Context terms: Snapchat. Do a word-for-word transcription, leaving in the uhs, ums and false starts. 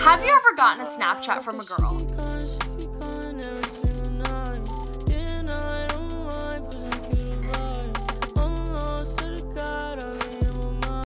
Have you ever gotten a Snapchat from a girl?